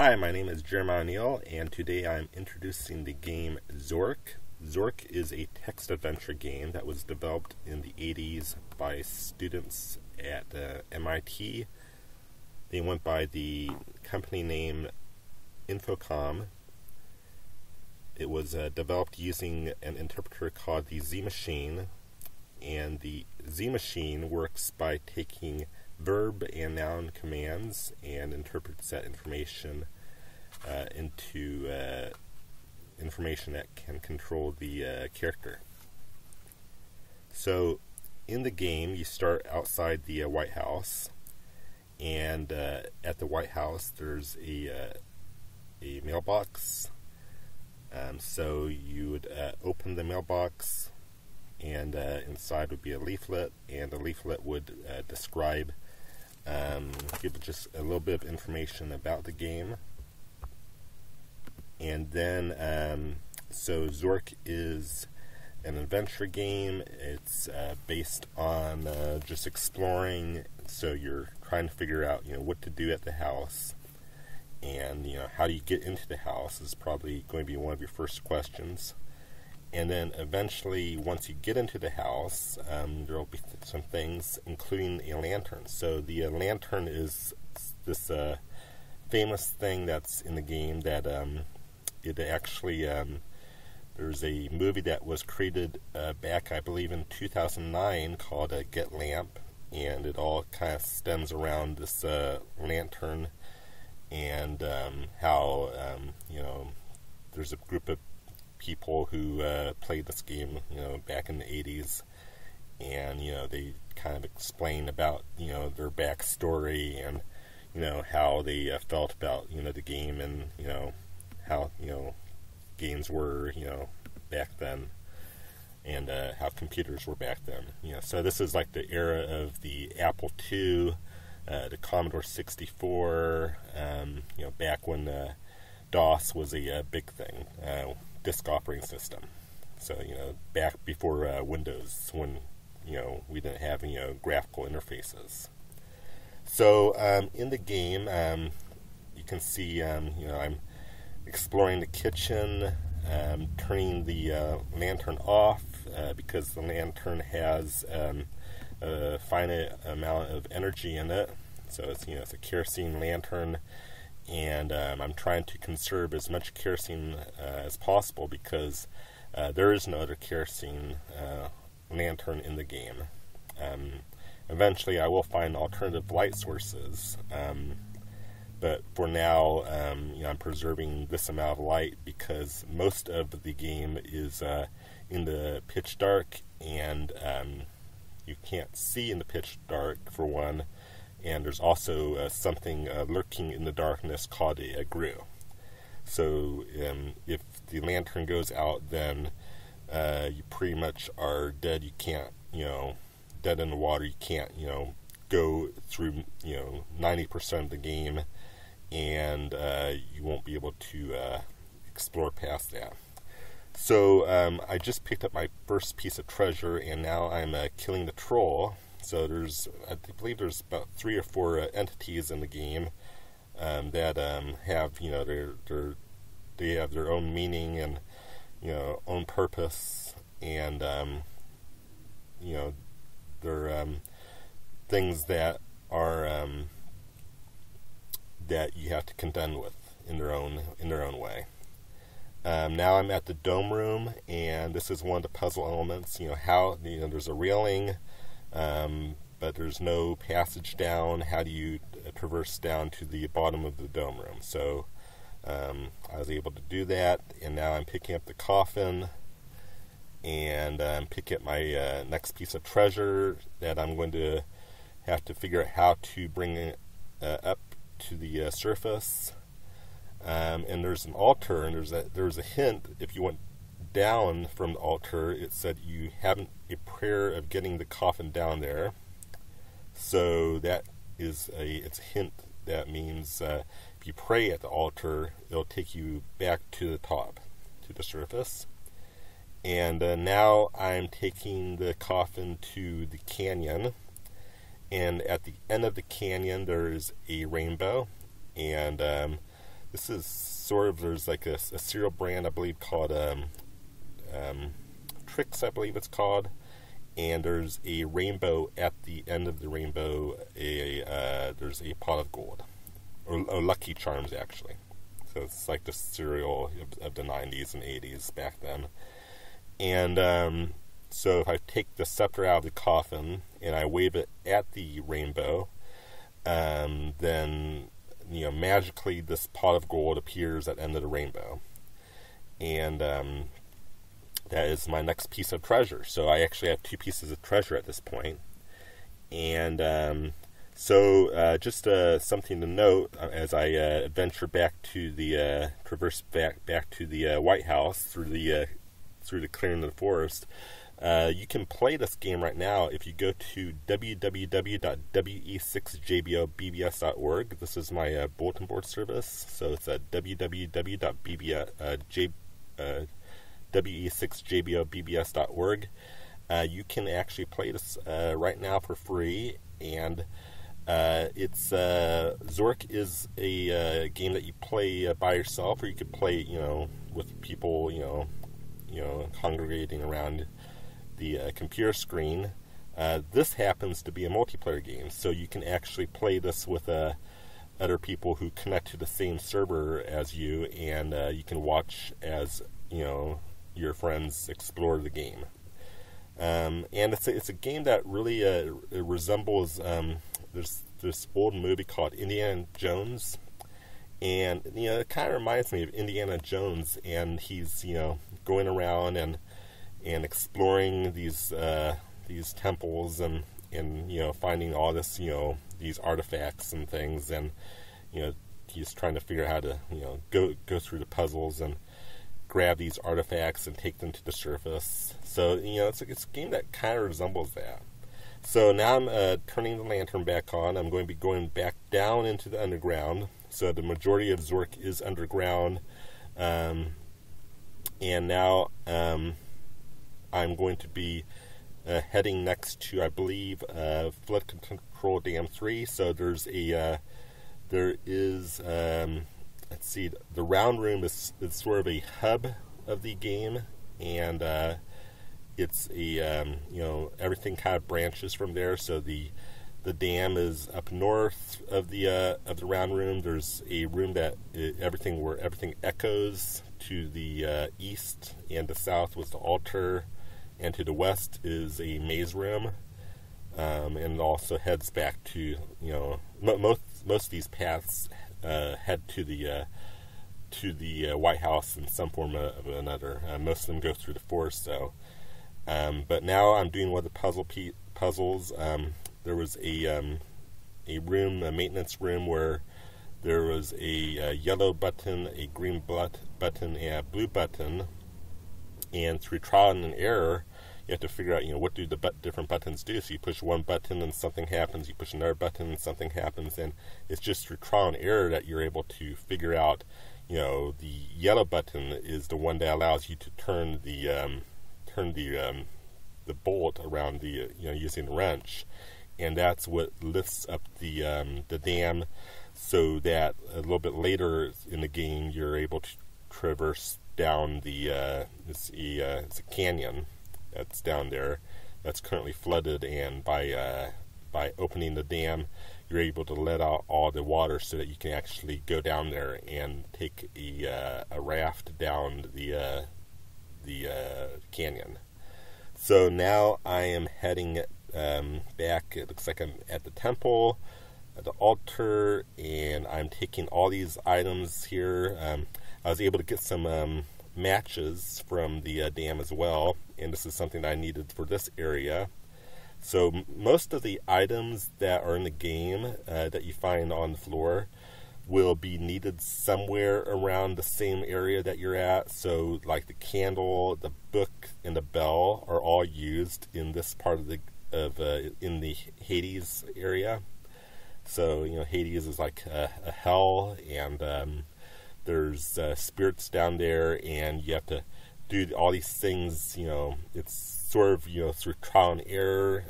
Hi, my name is Jeremiah O'Neal, and today I'm introducing the game Zork. Zork is a text adventure game that was developed in the 80s by students at MIT. They went by the company name Infocom. It was developed using an interpreter called the Z-Machine, and the Z-Machine works by taking verb and noun commands and interprets that information into information that can control the character. So in the game you start outside the White House, and at the White House there's a mailbox. So you would open the mailbox, and inside would be a leaflet, and the leaflet would describe give just a little bit of information about the game. And then so Zork is an adventure game. It's based on just exploring, so you're trying to figure out, you know, what to do at the house, and, you know, how do you get into the house is probably going to be one of your first questions. And then eventually, once you get into the house, there will be some things, including a lantern. So the lantern is this famous thing that's in the game that it actually, there's a movie that was created back, I believe, in 2009 called Get Lamp, and it all kind of stems around this lantern and how, you know, there's a group of people who played this game, you know, back in the 80s, and, you know, they kind of explain about, you know, their backstory and, you know, how they felt about, you know, the game, and, you know, how, you know, games were, you know, back then, and how computers were back then, you know. So this is like the era of the Apple II, the Commodore 64, you know, back when DOS was a big thing, disk operating system. So, you know, back before Windows, when, you know, we didn't have, you know, graphical interfaces. So in the game, you can see, you know, I'm exploring the kitchen, turning the lantern off because the lantern has a finite amount of energy in it. So it's, you know, it's a kerosene lantern. And I'm trying to conserve as much kerosene as possible, because there is no other kerosene lantern in the game. Eventually I will find alternative light sources, but for now, you know, I'm preserving this amount of light because most of the game is in the pitch dark, and you can't see in the pitch dark, for one. And there's also something lurking in the darkness called a grue. So if the lantern goes out, then you pretty much are dead. You can't, you know, dead in the water. You can't, you know, go through, you know, 90% of the game, and you won't be able to explore past that. So I just picked up my first piece of treasure, and now I'm killing the troll. So there's, I believe there's about 3 or 4 entities in the game that have, you know, they have their own meaning and, you know, own purpose, and, you know, they're things that are, that you have to contend with in their own, way. Now I'm at the dome room, and this is one of the puzzle elements. You know, how, you know, there's a railing, but there's no passage down. How do you traverse down to the bottom of the dome room? So I was able to do that, and now I'm picking up the coffin, and I'm picking up my next piece of treasure that I'm going to have to figure out how to bring it up to the surface. And there's an altar, and there's a hint if you want down from the altar. It said you haven't a prayer of getting the coffin down there, so that is it's a hint that means if you pray at the altar, it'll take you back to the top, to the surface. And now I'm taking the coffin to the canyon, and at the end of the canyon there is a rainbow, and This is sort of, there's like a cereal brand, I believe, called Trix, I believe it's called. And there's a rainbow at the end of the rainbow. There's a pot of gold, or Lucky Charms actually. So it's like the cereal of the 90s and 80s back then. And so if I take the scepter out of the coffin and I wave it at the rainbow, then magically this pot of gold appears at the end of the rainbow. And that is my next piece of treasure. So I actually have two pieces of treasure at this point. And so something to note as I venture back to the traverse back to the White House through the clearing of the forest. You can play this game right now if you go to www.we6jbobbs.org. This is my bulletin board service. So it's www.we6jbobbs.org. You can actually play this right now for free, and it's Zork is a game that you play by yourself, or you could play with people congregating around the computer screen. This happens to be a multiplayer game, so you can actually play this with other people who connect to the same server as you, and you can watch as your friends explore the game. And it's a game that really it resembles there's this old movie called Indiana Jones, and it kind of reminds me of Indiana Jones, and he's going around and exploring these temples and finding all this these artifacts and things, and he's trying to figure out how to go through the puzzles and grab these artifacts and take them to the surface. So it's a game that kind of resembles that. So now I'm turning the lantern back on. I'm going to be going back down into the underground. So the majority of Zork is underground, and now I'm going to be heading next to, I believe, Flood Control Dam 3. So there's a let's see, the round room is sort of a hub of the game, and it's a everything kind of branches from there. So the dam is up north of the round room. There's a room that everything echoes to the east, and the south was the altar, and to the west is a maze room, and it also heads back to most of these paths head to the White House in some form or another. Most of them go through the forest, though. But now I'm doing one of the puzzles. There was a room, a maintenance room, where there was a yellow button, a green button, and a blue button. And through trial and error, you have to figure out, what do the different buttons do. So you push one button and something happens, you push another button and something happens, and it's just through trial and error that you're able to figure out, the yellow button is the one that allows you to turn the bolt around the, using the wrench, and that's what lifts up the dam, so that a little bit later in the game you're able to traverse down the it's a canyon that's down there that's currently flooded, and by opening the dam you're able to let out all the water so that you can actually go down there and take a raft down the canyon. So now I am heading back. It looks like I'm at the temple, at the altar, and I'm taking all these items here. I was able to get some matches from the dam as well, and this is something that I needed for this area. So most of the items that are in the game that you find on the floor will be needed somewhere around the same area that you're at. So like the candle, the book, and the bell are all used in this part in the Hades area. So Hades is like a hell, and there's spirits down there, and you have to do all these things. It's sort of through trial and error.